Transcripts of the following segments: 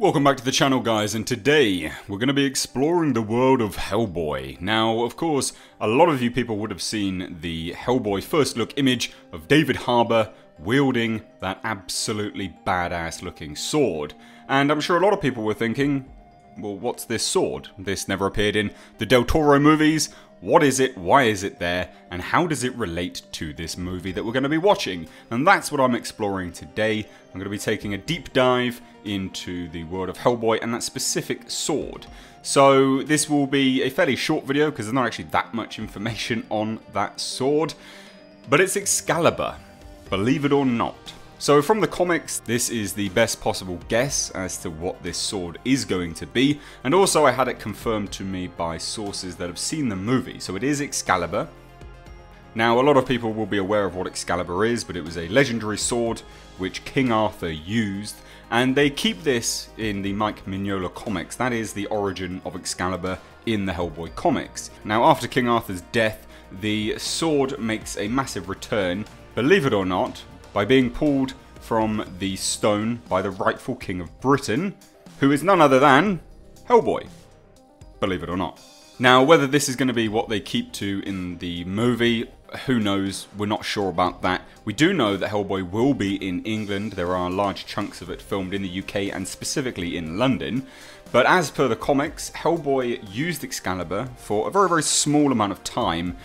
Welcome back to the channel, guys, and today we're going to be exploring the world of Hellboy. Now, of course, a lot of you people would have seen the Hellboy first look image of David Harbour wielding that absolutely badass looking sword. And I'm sure a lot of people were thinking, well, what's this sword? This never appeared in the Del Toro movies. What is it? Why is it there? And how does it relate to this movie that we're going to be watching? And that's what I'm exploring today. I'm going to be taking a deep dive into the world of Hellboy and that specific sword. So this will be a fairly short video because there's not actually that much information on that sword. But it's Excalibur, believe it or not. So from the comics, this is the best possible guess as to what this sword is going to be, and also I had it confirmed to me by sources that have seen the movie, so it is Excalibur. Now, a lot of people will be aware of what Excalibur is, but it was a legendary sword which King Arthur used, and they keep this in the Mike Mignola comics. That is the origin of Excalibur in the Hellboy comics. Now, after King Arthur's death, the sword makes a massive return, believe it or not, by being pulled from the stone by the rightful King of Britain, who is none other than Hellboy, believe it or not. Now, whether this is going to be what they keep to in the movie, who knows? We're not sure about that. We do know that Hellboy will be in England. There are large chunks of it filmed in the UK and specifically in London. But as per the comics, Hellboy used Excalibur for a very, very small amount of time.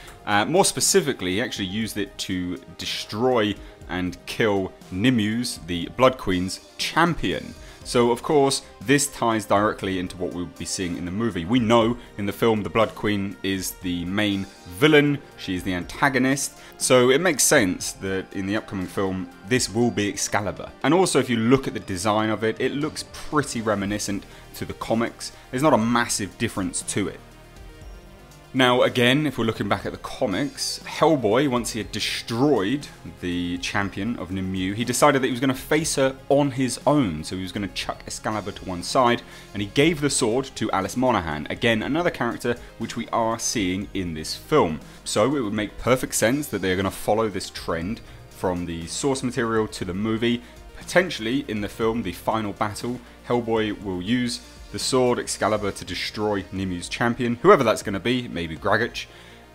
More specifically, he actually used it to destroy and kill Nimue's, the Blood Queen's, champion. So, of course, this ties directly into what we'll be seeing in the movie. We know in the film the Blood Queen is the main villain, she is the antagonist, so it makes sense that in the upcoming film this will be Excalibur. And also, if you look at the design of it, it looks pretty reminiscent to the comics. There's not a massive difference to it. Now, again, if we're looking back at the comics, Hellboy, once he had destroyed the champion of Nimue, he decided that he was going to face her on his own, so he was going to chuck Excalibur to one side, and he gave the sword to Alice Monaghan, again, another character which we are seeing in this film. So it would make perfect sense that they're going to follow this trend from the source material to the movie. Potentially, in the film, the final battle, Hellboy will use the sword Excalibur to destroy Nimue's champion, whoever that's going to be, maybe Gragach,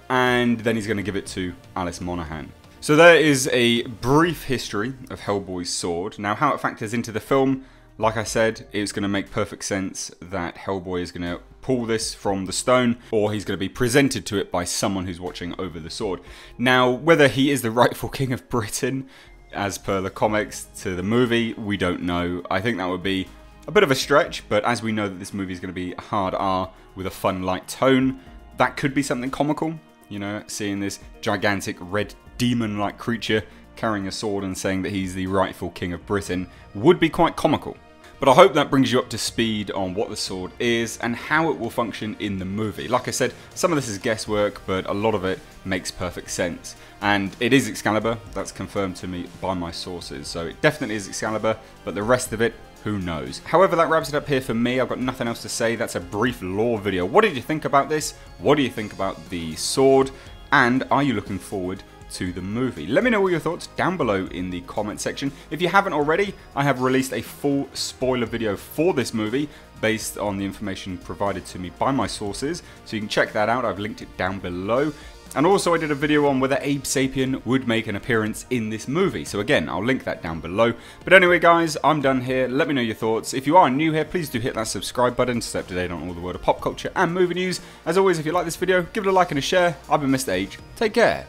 and then he's going to give it to Alice Monaghan. So there is a brief history of Hellboy's sword. Now, how it factors into the film, like I said, it's going to make perfect sense that Hellboy is going to pull this from the stone, or he's going to be presented to it by someone who's watching over the sword. Now, whether he is the rightful King of Britain, as per the comics to the movie, we don't know. I think that would be a bit of a stretch, but as we know that this movie is going to be a hard R with a fun light tone, that could be something comical, you know, seeing this gigantic red demon-like creature carrying a sword and saying that he's the rightful King of Britain would be quite comical. But I hope that brings you up to speed on what the sword is and how it will function in the movie. Like I said, some of this is guesswork, but a lot of it makes perfect sense. And it is Excalibur, that's confirmed to me by my sources, so it definitely is Excalibur, but the rest of it, who knows? However, that wraps it up here for me. I've got nothing else to say. That's a brief lore video. What did you think about this? What do you think about the sword? And are you looking forward to the movie? Let me know all your thoughts down below in the comment section. If you haven't already, I have released a full spoiler video for this movie based on the information provided to me by my sources, so you can check that out. I've linked it down below. And also, I did a video on whether Abe Sapien would make an appearance in this movie. So again, I'll link that down below. But anyway, guys, I'm done here. Let me know your thoughts. If you are new here, please do hit that subscribe button to stay up to date on all the world of pop culture and movie news. As always, if you like this video, give it a like and a share. I've been Mr. H. Take care.